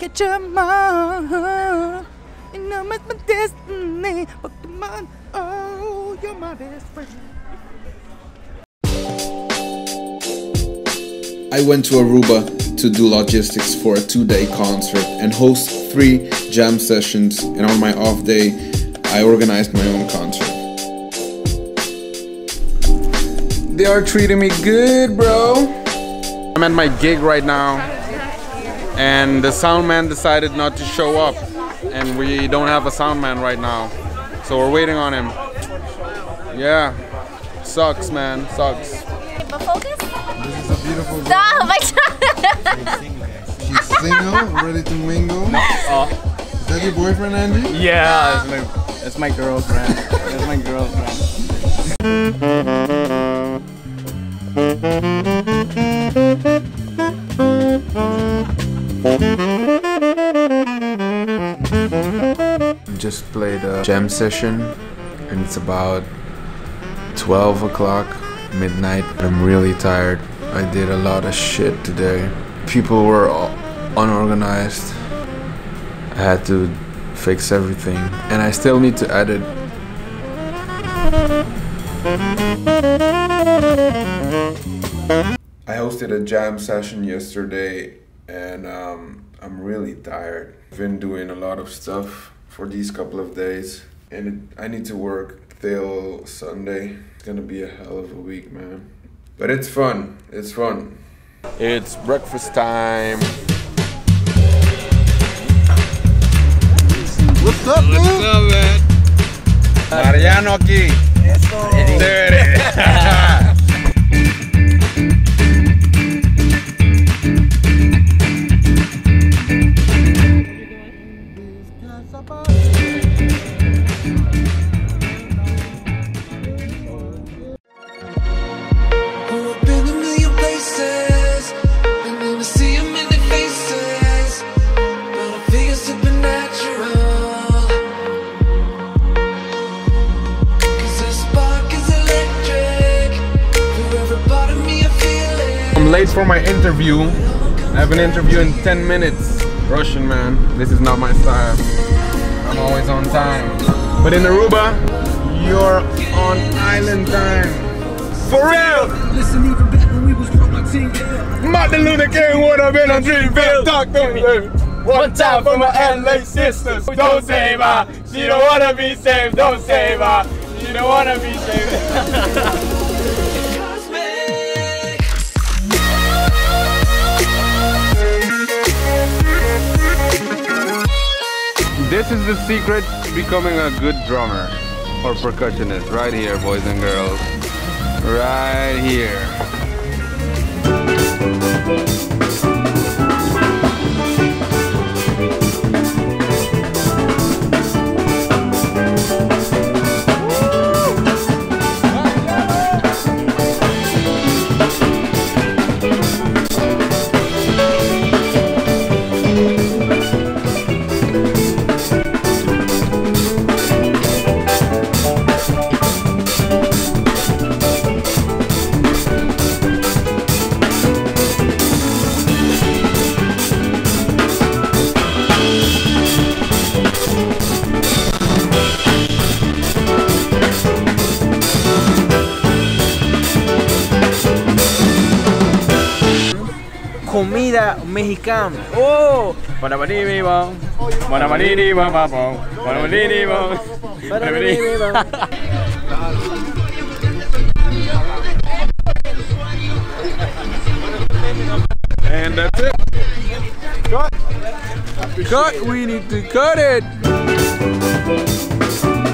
Get your mom. You know it's my destiny. But the man, oh, you're my best friend. I went to Aruba to do logistics for a 2-day concert and host 3 jam sessions, and on my off day I organized my own concert. They are treating me good, bro. I'm at my gig right now and the sound man decided not to show up, and we don't have a sound man right now, so we're waiting on him. Yeah, sucks, man, sucks. This is a beautiful girl. Stop, my God. She's single, ready to mingle. No. Is that your boyfriend, Andy? Yeah, no. That's my girlfriend. That's my girlfriend. Just played a jam session and it's about 12 o'clock. Midnight. I'm really tired. I did a lot of shit today. People were unorganized. I had to fix everything, and I still need to edit. I hosted a jam session yesterday and I'm really tired. I've been doing a lot of stuff for these couple of days and I need to work till Sunday. It's gonna be a hell of a week, man. But it's fun, it's fun. It's breakfast time. What's up, dude? What's up, man? Mariano aquí. Eso. Late for my interview. I have an interview in 10 minutes. Russian man, this is not my style. I'm always on time. But in Aruba, you're on island time. For real! Listen, even back when we was on my team, Martin Luther King would have been on Dreamville. Talk to me. One time for my LA sisters. Don't save her. She don't wanna be saved. Don't save her. She don't wanna be saved. This is the secret to becoming a good drummer or percussionist, right here, boys and girls, right here. Comida mexicana. Oh, and that's it. Cut. We need to cut it.